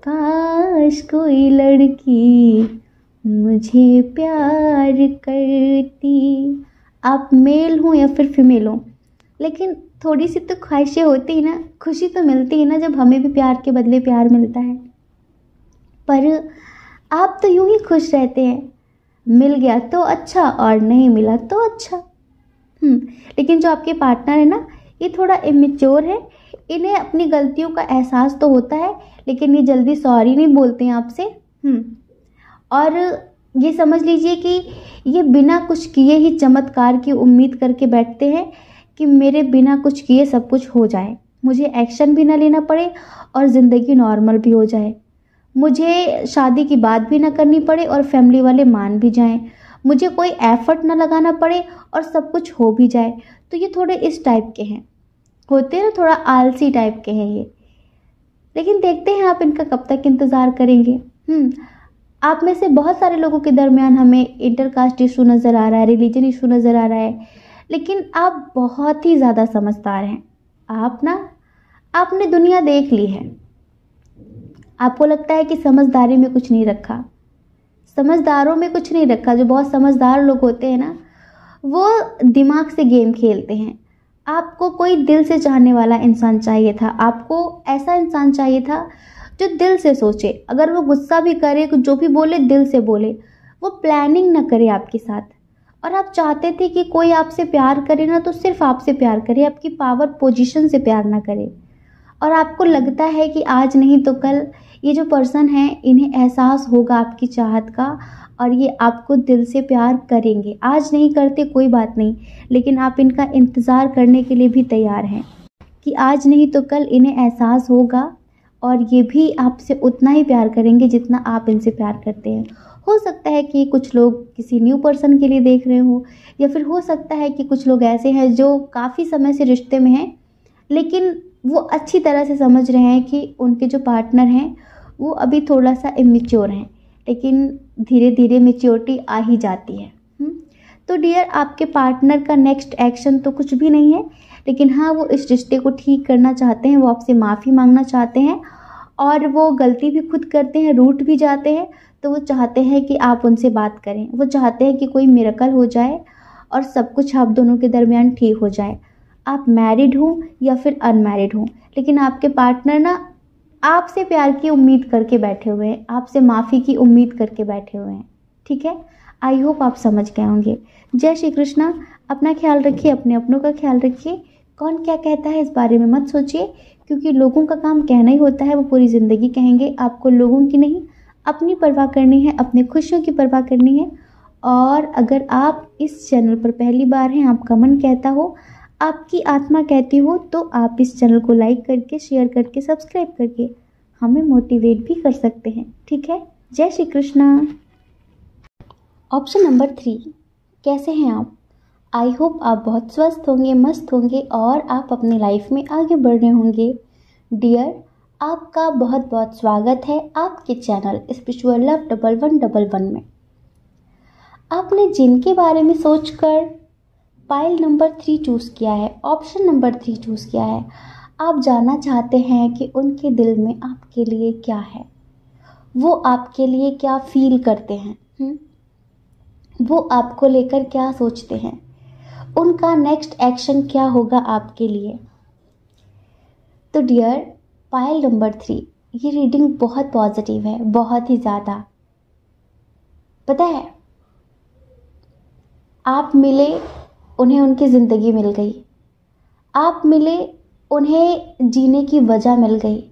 काश कोई लड़की मुझे प्यार करती। आप मेल हो या फिर फीमेल हो, लेकिन थोड़ी सी तो ख्वाहिशें होती है ना, खुशी तो मिलती है ना जब हमें भी प्यार के बदले प्यार मिलता है। पर आप तो यूं ही खुश रहते हैं, मिल गया तो अच्छा और नहीं मिला तो अच्छा। हम्म, लेकिन जो आपके पार्टनर है ना ये थोड़ा इमेच्योर है, इन्हें अपनी गलतियों का एहसास तो होता है, लेकिन ये जल्दी सॉरी नहीं बोलते हैं आपसे। हम्म, और ये समझ लीजिए कि ये बिना कुछ किए ही चमत्कार की उम्मीद करके बैठते हैं कि मेरे बिना कुछ किए सब कुछ हो जाए, मुझे एक्शन भी ना लेना पड़े और ज़िंदगी नॉर्मल भी हो जाए, मुझे शादी की बात भी ना करनी पड़े और फैमिली वाले मान भी जाएं, मुझे कोई एफर्ट ना लगाना पड़े और सब कुछ हो भी जाए। तो ये थोड़े इस टाइप के हैं, होते हैं ना थोड़ा आलसी टाइप के हैं ये। लेकिन देखते हैं आप इनका कब तक इंतज़ार करेंगे। आप में से बहुत सारे लोगों के दरमियान हमें इंटरकास्ट इशू नज़र आ रहा है, रिलीजन इशू नज़र आ रहा है, लेकिन आप बहुत ही ज़्यादा समझदार हैं। आप ना, आपने दुनिया देख ली है, आपको लगता है कि समझदारी में कुछ नहीं रखा, समझदारों में कुछ नहीं रखा। जो बहुत समझदार लोग होते हैं ना वो दिमाग से गेम खेलते हैं। आपको कोई दिल से चाहने वाला इंसान चाहिए था, आपको ऐसा इंसान चाहिए था जो दिल से सोचे, अगर वो गुस्सा भी करे, जो भी बोले दिल से बोले, वो प्लानिंग ना करे आपके साथ। और आप चाहते थे कि कोई आपसे प्यार करे ना तो सिर्फ आपसे प्यार करे, आपकी पावर पोजीशन से प्यार ना करे। और आपको लगता है कि आज नहीं तो कल ये जो पर्सन है इन्हें एहसास होगा आपकी चाहत का और ये आपको दिल से प्यार करेंगे। आज नहीं करते कोई बात नहीं, लेकिन आप इनका इंतज़ार करने के लिए भी तैयार हैं कि आज नहीं तो कल इन्हें एहसास होगा और ये भी आपसे उतना ही प्यार करेंगे जितना आप इनसे प्यार करते हैं। हो सकता है कि कुछ लोग किसी न्यू पर्सन के लिए देख रहे हो, या फिर हो सकता है कि कुछ लोग ऐसे हैं जो काफ़ी समय से रिश्ते में हैं, लेकिन वो अच्छी तरह से समझ रहे हैं कि उनके जो पार्टनर हैं वो अभी थोड़ा सा इमेच्योर हैं, लेकिन धीरे धीरे मेच्योरिटी आ ही जाती है। तो डियर, आपके पार्टनर का नेक्स्ट एक्शन तो कुछ भी नहीं है, लेकिन हाँ, वो इस रिश्ते को ठीक करना चाहते हैं, वो आपसे माफ़ी मांगना चाहते हैं, और वो गलती भी खुद करते हैं, रूठ भी जाते हैं, तो वो चाहते हैं कि आप उनसे बात करें। वो चाहते हैं कि कोई मिरेकल हो जाए और सब कुछ आप दोनों के दरमियान ठीक हो जाए, आप मैरिड हों या फिर अनमैरिड हों। लेकिन आपके पार्टनर ना आपसे प्यार की उम्मीद करके बैठे हुए हैं, आपसे माफ़ी की उम्मीद करके बैठे हुए हैं। ठीक है, आई होप आप समझ गए होंगे। जय श्री कृष्णा। अपना ख्याल रखिए, अपने अपनों का ख्याल रखिए। कौन क्या कहता है इस बारे में मत सोचिए, क्योंकि लोगों का काम कहना ही होता है। वो पूरी ज़िंदगी कहेंगे, आपको लोगों की नहीं अपनी परवाह करनी है, अपनी खुशियों की परवाह करनी है। और अगर आप इस चैनल पर पहली बार हैं, आपका मन कहता हो, आपकी आत्मा कहती हो, तो आप इस चैनल को लाइक करके, शेयर करके, सब्सक्राइब करके हमें मोटिवेट भी कर सकते हैं। ठीक है, जय Shri Krishna. Option number three. कैसे हैं आप? आई होप आप बहुत स्वस्थ होंगे, मस्त होंगे और आप अपनी लाइफ में आगे बढ़ रहे होंगे। डियर, आपका बहुत बहुत स्वागत है आपके channel spiritual love double one double one में। आपने जिनके बारे में सोचकर पाइल नंबर थ्री चूज़ किया है, ऑप्शन नंबर थ्री चूज़ किया है, आप जानना चाहते हैं कि उनके दिल में आपके लिए क्या है, वो आपके लिए क्या फील करते हैं, हुँ? वो आपको लेकर क्या सोचते हैं, उनका नेक्स्ट एक्शन क्या होगा आपके लिए। तो डियर, पाइल नंबर थ्री, ये रीडिंग बहुत पॉजिटिव है, बहुत ही ज़्यादा। पता है, आप मिले, उन्हें उनकी ज़िंदगी मिल गई, आप मिले, उन्हें जीने की वजह मिल गई,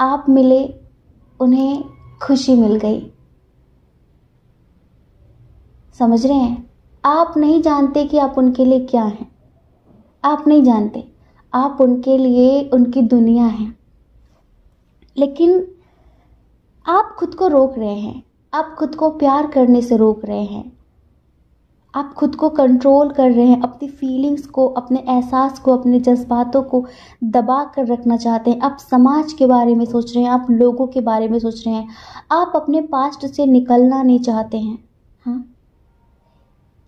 आप मिले, उन्हें खुशी मिल गई। समझ रहे हैं? आप नहीं जानते कि आप उनके लिए क्या हैं, आप नहीं जानते, आप उनके लिए उनकी दुनिया हैं, लेकिन आप खुद को रोक रहे हैं, आप खुद को प्यार करने से रोक रहे हैं, आप खुद को कंट्रोल कर रहे हैं, अपनी फीलिंग्स को, अपने एहसास को, अपने जज्बातों को दबा कर रखना चाहते हैं। आप समाज के बारे में सोच रहे हैं, आप लोगों के बारे में सोच रहे हैं, आप अपने पास्ट से निकलना नहीं चाहते हैं। हाँ,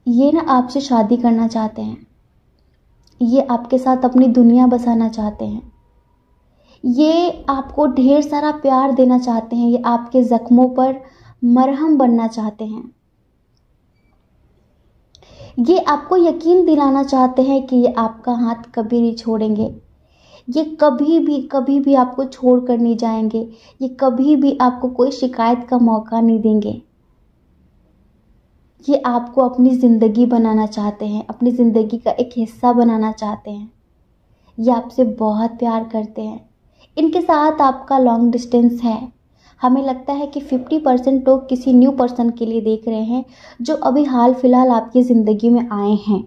ये ना आपसे शादी करना चाहते हैं, ये आपके साथ अपनी दुनिया बसाना चाहते हैं, ये आपको ढेर सारा प्यार देना चाहते हैं, ये आपके जख्मों पर मरहम बनना चाहते हैं, ये आपको यकीन दिलाना चाहते हैं कि ये आपका हाथ कभी नहीं छोड़ेंगे, ये कभी भी कभी भी आपको छोड़ कर नहीं जाएंगे, ये कभी भी आपको कोई शिकायत का मौका नहीं देंगे। ये आपको अपनी ज़िंदगी बनाना चाहते हैं, अपनी ज़िंदगी का एक हिस्सा बनाना चाहते हैं, ये आपसे बहुत प्यार करते हैं। इनके साथ आपका लॉन्ग डिस्टेंस है। हमें लगता है कि पचास परसेंट लोग किसी न्यू पर्सन के लिए देख रहे हैं जो अभी हाल फिलहाल आपकी ज़िंदगी में आए हैं।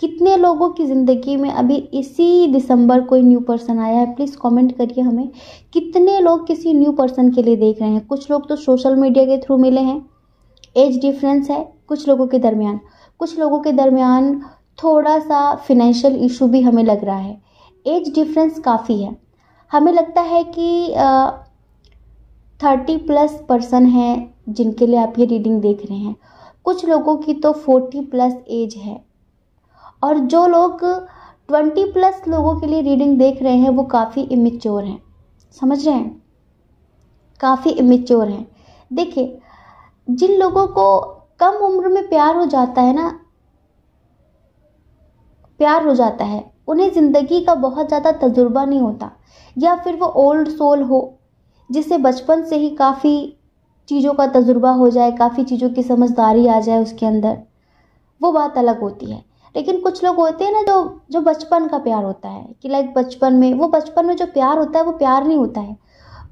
कितने लोगों की ज़िंदगी में अभी इसी दिसंबर कोई न्यू पर्सन आया है? प्लीज़ कमेंट करिए हमें, कितने लोग किसी न्यू पर्सन के लिए देख रहे हैं। कुछ लोग तो सोशल मीडिया के थ्रू मिले हैं, एज डिफरेंस है कुछ लोगों के दरमियान, कुछ लोगों के दरमियान थोड़ा सा फिनेंशियल इशू भी हमें लग रहा है, एज डिफरेंस काफ़ी है। हमें लगता है कि थर्टी प्लस पर्सन हैं जिनके लिए आप ये रीडिंग देख रहे हैं, कुछ लोगों की तो फोर्टी प्लस एज है, और जो लोग ट्वेंटी प्लस लोगों के लिए रीडिंग देख रहे हैं वो काफ़ी इमेच्योर हैं। समझ रहे हैं? काफ़ी इमेच्योर हैं। देखिए, जिन लोगों को कम उम्र में प्यार हो जाता है ना, प्यार हो जाता है, उन्हें ज़िंदगी का बहुत ज़्यादा तजुर्बा नहीं होता, या फिर वो ओल्ड सोल हो जिसे बचपन से ही काफ़ी चीज़ों का तजुर्बा हो जाए, काफ़ी चीज़ों की समझदारी आ जाए उसके अंदर, वो बात अलग होती है। लेकिन कुछ लोग होते हैं ना जो जो बचपन का प्यार होता है, कि लाइक बचपन में, वो बचपन में जो प्यार होता है वो प्यार नहीं होता है,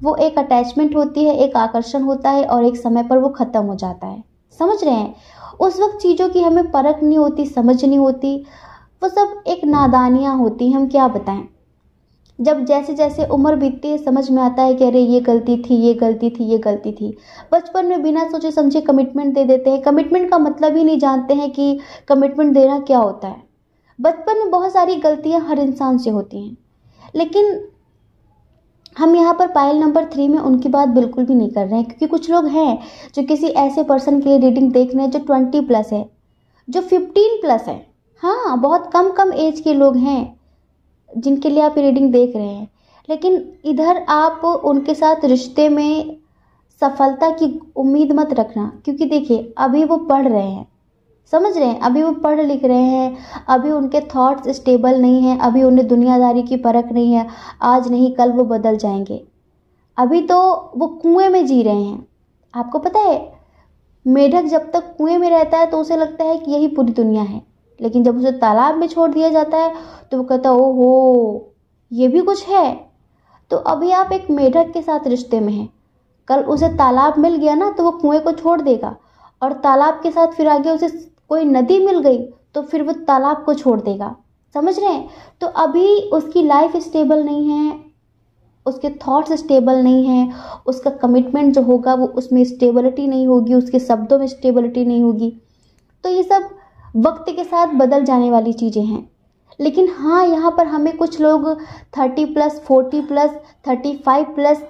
वो एक अटैचमेंट होती है, एक आकर्षण होता है, और एक समय पर वो ख़त्म हो जाता है। समझ रहे हैं? उस वक्त चीज़ों की हमें परख नहीं होती, समझ नहीं होती, वो सब एक नादानियाँ होती हैं, हम क्या बताएं। जब जैसे जैसे उम्र बीतती है समझ में आता है कि अरे ये गलती थी, ये गलती थी, ये गलती थी। बचपन में बिना सोचे समझे कमिटमेंट दे देते हैं। कमिटमेंट का मतलब ही नहीं जानते हैं कि कमिटमेंट देना क्या होता है। बचपन में बहुत सारी गलतियां हर इंसान से होती हैं, लेकिन हम यहाँ पर पायल नंबर थ्री में उनकी बात बिल्कुल भी नहीं कर रहे हैं, क्योंकि कुछ लोग हैं जो किसी ऐसे पर्सन के लिए रीडिंग देख रहे हैं जो ट्वेंटी प्लस है, जो फिफ्टीन प्लस है। हाँ, बहुत कम कम एज के लोग हैं जिनके लिए आप रीडिंग देख रहे हैं, लेकिन इधर आप उनके साथ रिश्ते में सफलता की उम्मीद मत रखना, क्योंकि देखिए अभी वो पढ़ रहे हैं, समझ रहे हैं, अभी वो पढ़ लिख रहे हैं, अभी उनके थॉट्स स्टेबल नहीं हैं, अभी उन्हें दुनियादारी की परख नहीं है, आज नहीं कल वो बदल जाएंगे। अभी तो वो कुएं में जी रहे हैं। आपको पता है मेढक जब तक कुएं में रहता है तो उसे लगता है कि यही पूरी दुनिया है, लेकिन जब उसे तालाब में छोड़ दिया जाता है तो वो कहता है ओहो ये भी कुछ है। तो अभी आप एक मेढक के साथ रिश्ते में हैं, कल उसे तालाब मिल गया ना तो वो कुएं को छोड़ देगा, और तालाब के साथ फिर आगे उसे कोई नदी मिल गई तो फिर वो तालाब को छोड़ देगा। समझ रहे हैं? तो अभी उसकी लाइफ स्टेबल नहीं है, उसके थॉट्स स्टेबल नहीं हैं, उसका कमिटमेंट जो होगा वो उसमें स्टेबिलिटी नहीं होगी, उसके शब्दों में स्टेबिलिटी नहीं होगी। तो ये सब वक्त के साथ बदल जाने वाली चीज़ें हैं। लेकिन हाँ, यहाँ पर हमें कुछ लोग thirty plus, forty plus, thirty five plus,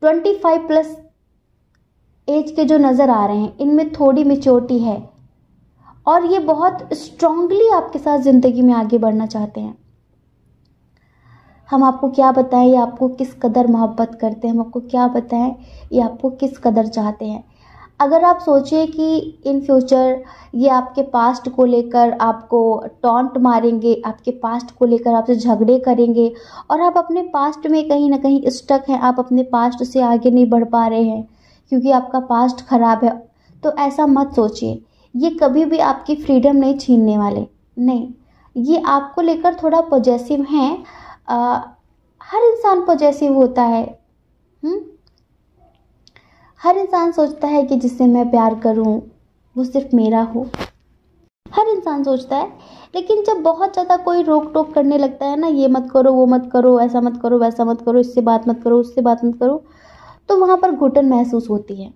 twenty five plus age के जो नज़र आ रहे हैं, इनमें थोड़ी मैच्योरिटी है और ये बहुत स्ट्रांगली आपके साथ ज़िंदगी में आगे बढ़ना चाहते हैं। हम आपको क्या बताएं ये आपको किस कदर मोहब्बत करते हैं, हम आपको क्या बताएं ये आपको किस कदर चाहते हैं। अगर आप सोचें कि इन फ्यूचर ये आपके पास्ट को लेकर आपको टॉन्ट मारेंगे, आपके पास्ट को लेकर आपसे झगड़े करेंगे और आप अपने पास्ट में कहीं ना कहीं स्टक हैं, आप अपने पास्ट से आगे नहीं बढ़ पा रहे हैं क्योंकि आपका पास्ट खराब है, तो ऐसा मत सोचिए। ये कभी भी आपकी फ्रीडम नहीं छीनने वाले, नहीं। ये आपको लेकर थोड़ा पॉजेसिव हैं। आ, हर इंसान पॉजेसिव होता है। हुँ? हर इंसान सोचता है कि जिससे मैं प्यार करूं वो सिर्फ मेरा हो, हर इंसान सोचता है। लेकिन जब बहुत ज़्यादा कोई रोक टोक करने लगता है ना, ये मत करो, वो मत करो, ऐसा मत करो, वैसा मत करो, इससे बात मत करो, उससे बात मत करो, तो वहाँ पर घुटन महसूस होती है,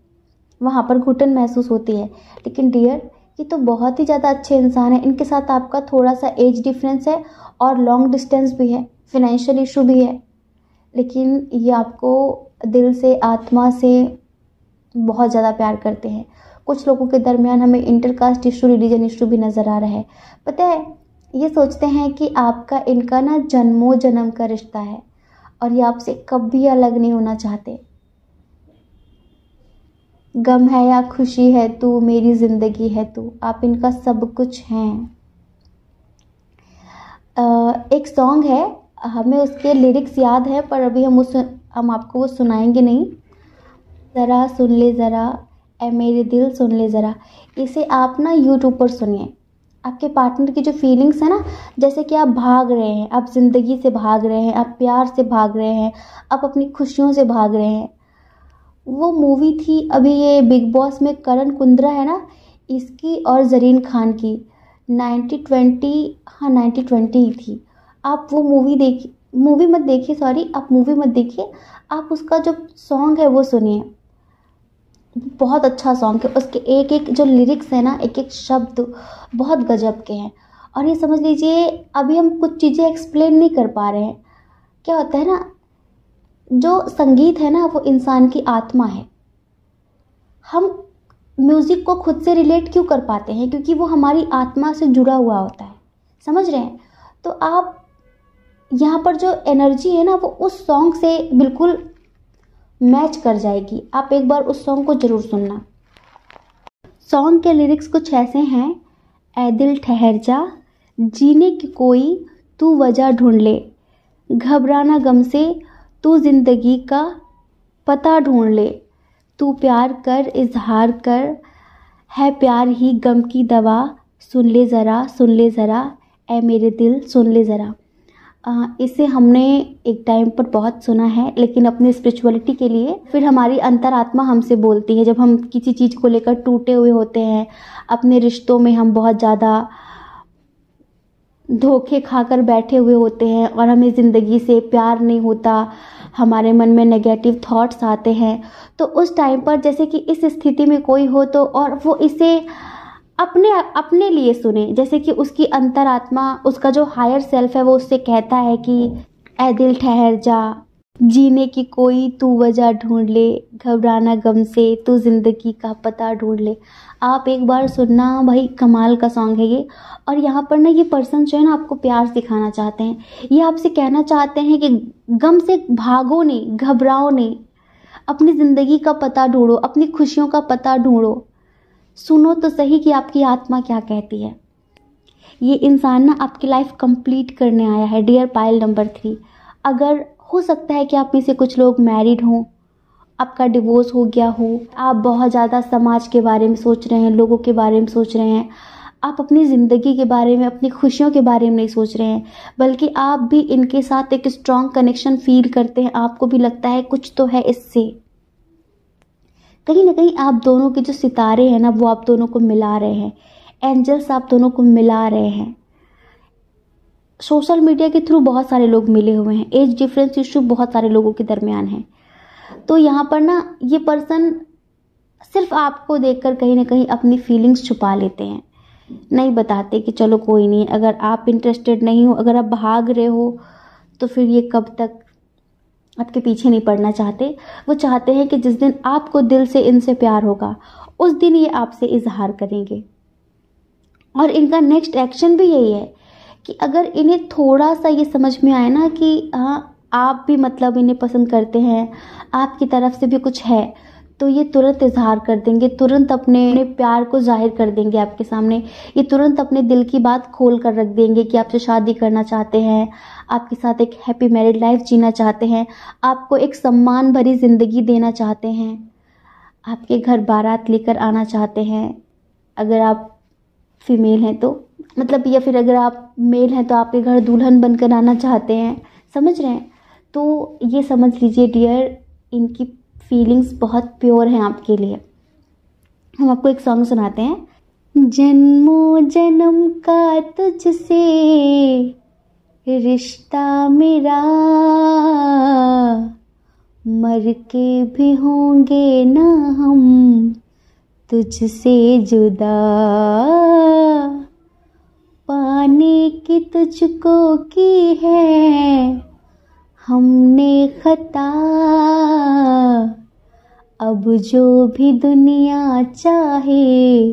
वहाँ पर घुटन महसूस होती है। लेकिन डियर, ये तो बहुत ही ज़्यादा अच्छे इंसान है, इनके साथ आपका थोड़ा सा एज डिफरेंस है और लॉन्ग डिस्टेंस भी है, फिनेंशियल इशू भी है, लेकिन ये आपको दिल से, आत्मा से बहुत ज़्यादा प्यार करते हैं। कुछ लोगों के दरमियान हमें इंटरकास्ट इशू, रिलीजन इशू भी नज़र आ रहा है। पता है, ये सोचते हैं कि आपका इनका ना जन्मों जन्म का रिश्ता है और ये आपसे कभी अलग नहीं होना चाहते। गम है या खुशी है तू, मेरी ज़िंदगी है तू, आप इनका सब कुछ हैं। एक सॉन्ग है, हमें उसके लिरिक्स याद है पर अभी हम उस हम आपको वो सुनाएंगे नहीं। ज़रा सुन ले ज़रा, ए मेरे दिल सुन ले ज़रा, इसे आप ना यूट्यूब पर सुनिए। आपके पार्टनर की जो फीलिंग्स है ना, जैसे कि आप भाग रहे हैं, आप ज़िंदगी से भाग रहे हैं, आप प्यार से भाग रहे हैं, आप अपनी खुशियों से भाग रहे हैं। वो मूवी थी अभी ये बिग बॉस में करण कुंद्रा है ना, इसकी और ज़रीन खान की नाइन्टी ट्वेंटी, हाँ नाइन्टी ट्वेंटी थी। आप वो मूवी देखिए, मूवी मत देखिए, सॉरी आप मूवी मत देखिए, आप उसका जो सॉन्ग है वो सुनिए, बहुत अच्छा सॉन्ग है। उसके एक एक जो लिरिक्स है ना, एक एक शब्द बहुत गजब के हैं। और ये समझ लीजिए अभी हम कुछ चीज़ें एक्सप्लेन नहीं कर पा रहे हैं। क्या होता है ना, जो संगीत है ना वो इंसान की आत्मा है। हम म्यूज़िक को खुद से रिलेट क्यों कर पाते हैं? क्योंकि वो हमारी आत्मा से जुड़ा हुआ होता है, समझ रहे हैं? तो आप यहाँ पर जो एनर्जी है ना वो उस सॉन्ग से बिल्कुल मैच कर जाएगी। आप एक बार उस सॉन्ग को ज़रूर सुनना। सॉन्ग के लिरिक्स कुछ ऐसे हैं, ऐ दिल ठहर जा, जीने की कोई तू वजह ढूंढ ले, घबराना गम से तू जिंदगी का पता ढूंढ ले, तू प्यार कर इजहार कर, है प्यार ही गम की दवा, सुन ले ज़रा, सुन ले ज़रा, ऐ मेरे दिल सुन ले ज़रा। इसे हमने एक टाइम पर बहुत सुना है, लेकिन अपनी स्पिरिचुअलिटी के लिए फिर हमारी अंतरात्मा हमसे बोलती है। जब हम किसी चीज़ को लेकर टूटे हुए होते हैं, अपने रिश्तों में हम बहुत ज़्यादा धोखे खाकर बैठे हुए होते हैं और हमें ज़िंदगी से प्यार नहीं होता, हमारे मन में नेगेटिव थॉट्स आते हैं। तो उस टाइम पर जैसे कि इस स्थिति में कोई हो तो और वो इसे अपने अपने लिए सुने, जैसे कि उसकी अंतरात्मा, उसका जो हायर सेल्फ है वो उससे कहता है कि ऐ दिल ठहर जा, जीने की कोई तू वजह ढूंढ ले, घबराना गम से तू ज़िंदगी का पता ढूंढ ले। आप एक बार सुनना, भाई कमाल का सॉन्ग है ये। और यहाँ पर ना ये पर्सन जो है ना आपको प्यार सिखाना चाहते हैं, ये आपसे कहना चाहते हैं कि गम से भागो नहीं, घबराओ नहीं, अपनी ज़िंदगी का पता ढूंढो, अपनी खुशियों का पता ढूंढो, सुनो तो सही कि आपकी आत्मा क्या कहती है। ये इंसान ना आपकी लाइफ कंप्लीट करने आया है। डियर पाइल नंबर थ्री, अगर हो सकता है कि आप में से कुछ लोग मैरिड हों, आपका डिवोर्स हो गया हो, आप बहुत ज़्यादा समाज के बारे में सोच रहे हैं, लोगों के बारे में सोच रहे हैं, आप अपनी ज़िंदगी के बारे में, अपनी खुशियों के बारे में नहीं सोच रहे हैं, बल्कि आप भी इनके साथ एक स्ट्रॉन्ग कनेक्शन फील करते हैं। आपको भी लगता है कुछ तो है इससे, कहीं ना कहीं आप दोनों के जो सितारे हैं ना वो आप दोनों को मिला रहे हैं, एंजल्स आप दोनों को मिला रहे हैं। सोशल मीडिया के थ्रू बहुत सारे लोग मिले हुए हैं, एज डिफरेंस इशू बहुत सारे लोगों के दरमियान है। तो यहाँ पर ना ये पर्सन सिर्फ आपको देखकर कहीं ना कहीं अपनी फीलिंग्स छुपा लेते हैं, नहीं बताते कि चलो कोई नहीं, अगर आप इंटरेस्टेड नहीं हो, अगर आप भाग रहे हो तो फिर ये कब तक आपके पीछे नहीं पड़ना चाहते। वो चाहते हैं कि जिस दिन आपको दिल से इनसे प्यार होगा उस दिन ये आपसे इजहार करेंगे। और इनका नेक्स्ट एक्शन भी यही है कि अगर इन्हें थोड़ा सा ये समझ में आए ना कि हाँ आप भी मतलब इन्हें पसंद करते हैं, आपकी तरफ से भी कुछ है, तो ये तुरंत इजहार कर देंगे, तुरंत अपने प्यार को जाहिर कर देंगे आपके सामने। ये तुरंत अपने दिल की बात खोल कर रख देंगे कि आपसे शादी करना चाहते हैं, आपके साथ एक हैप्पी मैरिड लाइफ जीना चाहते हैं, आपको एक सम्मान भरी ज़िंदगी देना चाहते हैं, आपके घर बारात लेकर आना चाहते हैं अगर आप फीमेल हैं तो, मतलब, या फिर अगर आप मेल हैं तो आपके घर दुल्हन बनकर आना चाहते हैं, समझ रहे हैं। तो ये समझ लीजिए डियर, इनकी फीलिंग्स बहुत प्योर हैं आपके लिए। हम आपको एक सॉन्ग सुनाते हैं। जन्मों जन्म का तुझसे रिश्ता मेरा, मर के भी होंगे ना हम तुझसे जुदा, पाने की तुझको की है हमने खता, अब जो भी दुनिया चाहे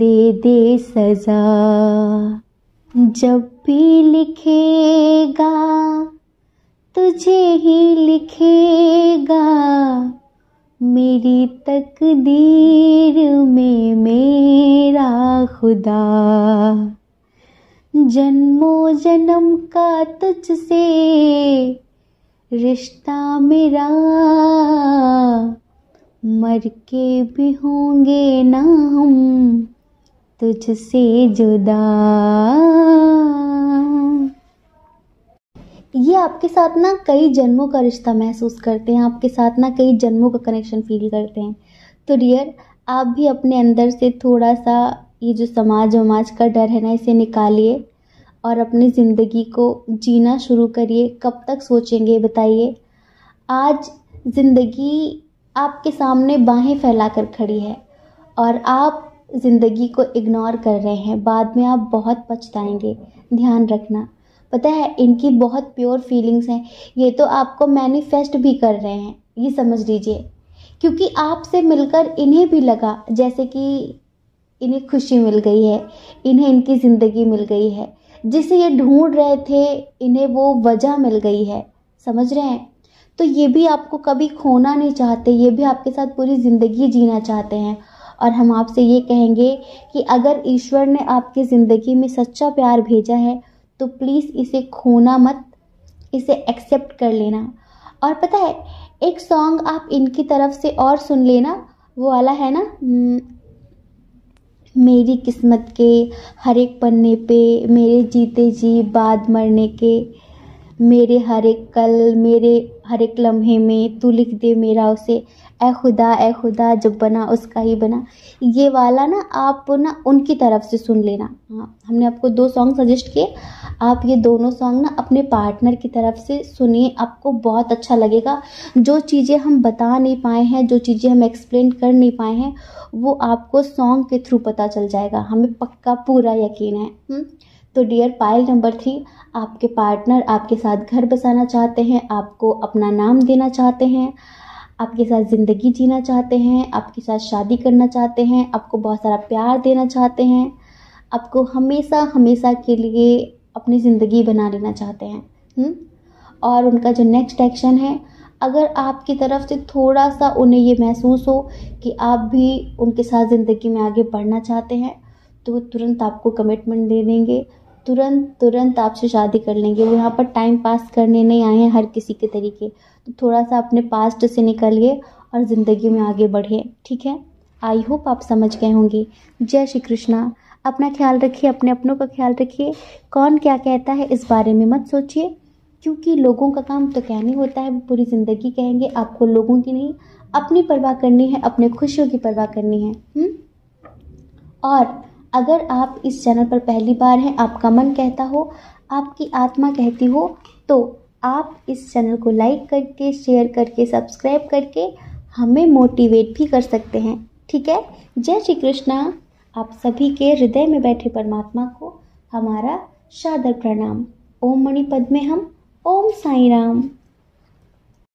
दे दे सजा, जब भी लिखेगा तुझे ही लिखेगा, मेरी तकदीर में मेरा खुदा। जन्मों जन्म का तुझसे रिश्ता मेरा, मर के भी होंगे ना हम तुझसे जुदा। ये आपके साथ ना कई जन्मों का रिश्ता महसूस करते हैं, आपके साथ ना कई जन्मों का कनेक्शन फील करते हैं। तो डियर, आप भी अपने अंदर से थोड़ा सा ये जो समाज वमाज का डर है ना, इसे निकालिए और अपनी ज़िंदगी को जीना शुरू करिए। कब तक सोचेंगे बताइए। आज ज़िंदगी आपके सामने बाहें फैला कर खड़ी है और आप ज़िंदगी को इग्नोर कर रहे हैं, बाद में आप बहुत पछताएंगे। ध्यान रखना। पता है, इनकी बहुत प्योर फीलिंग्स हैं, ये तो आपको मैनिफेस्ट भी कर रहे हैं, ये समझ लीजिए, क्योंकि आपसे मिलकर इन्हें भी लगा जैसे कि इन्हें खुशी मिल गई है, इन्हें इनकी ज़िंदगी मिल गई है, जिसे ये ढूंढ रहे थे इन्हें वो वजह मिल गई है, समझ रहे हैं। तो ये भी आपको कभी खोना नहीं चाहते, ये भी आपके साथ पूरी ज़िंदगी जीना चाहते हैं। और हम आपसे ये कहेंगे कि अगर ईश्वर ने आपकी ज़िंदगी में सच्चा प्यार भेजा है तो प्लीज़ इसे खोना मत, इसे एक्सेप्ट कर लेना। और पता है, एक सॉन्ग आप इनकी तरफ से और सुन लेना, वो वाला है ना, मेरी किस्मत के हर एक पन्ने पे, मेरे जीते जी बाद मरने के, मेरे हर एक कल, मेरे हर एक लम्हे में तू लिख दे मेरा उसे, ए खुदा ए खुदा जब बना उसका ही बना। ये वाला ना आप ना उनकी तरफ से सुन लेना। हाँ, हमने आपको दो सॉन्ग सजेस्ट किए, आप ये दोनों सॉन्ग ना अपने पार्टनर की तरफ से सुनिए, आपको बहुत अच्छा लगेगा। जो चीज़ें हम बता नहीं पाए हैं, जो चीज़ें हम एक्सप्लेन कर नहीं पाए हैं, वो आपको सॉन्ग के थ्रू पता चल जाएगा, हमें पक्का पूरा यकीन है। हुँ? तो डियर पाइल नंबर थ्री, आपके पार्टनर आपके साथ घर बसाना चाहते हैं, आपको अपना नाम देना चाहते हैं, आपके साथ ज़िंदगी जीना चाहते हैं, आपके साथ शादी करना चाहते हैं, आपको बहुत सारा प्यार देना चाहते हैं, आपको हमेशा हमेशा के लिए अपनी ज़िंदगी बना लेना चाहते हैं। हुँ? और उनका जो नेक्स्ट एक्शन है, अगर आपकी तरफ से थोड़ा सा उन्हें ये महसूस हो कि आप भी उनके साथ ज़िंदगी में आगे बढ़ना चाहते हैं, तो वो तुरंत आपको कमिटमेंट दे देंगे, तुरंत तुरंत आपसे शादी कर लेंगे। वो यहाँ पर टाइम पास करने नहीं आए हैं हर किसी के तरीके। तो थोड़ा सा अपने पास्ट से निकलिए और ज़िंदगी में आगे बढ़िए, ठीक है। आई होप आप समझ गए होंगे। जय श्री कृष्णा। अपना ख्याल रखिए, अपने अपनों का ख्याल रखिए। कौन क्या कहता है इस बारे में मत सोचिए, क्योंकि लोगों का काम तो कहने होता है, पूरी ज़िंदगी कहेंगे। आपको लोगों की नहीं, अपनी परवाह करनी है, अपने खुशियों की परवाह करनी है। हुँ? और अगर आप इस चैनल पर पहली बार हैं, आपका मन कहता हो, आपकी आत्मा कहती हो, तो आप इस चैनल को लाइक करके, शेयर करके, सब्सक्राइब करके हमें मोटिवेट भी कर सकते हैं, ठीक है। जय श्री कृष्णा। आप सभी के हृदय में बैठे परमात्मा को हमारा सादर प्रणाम। ओम मणि पद्मे हम, ओम साईं राम।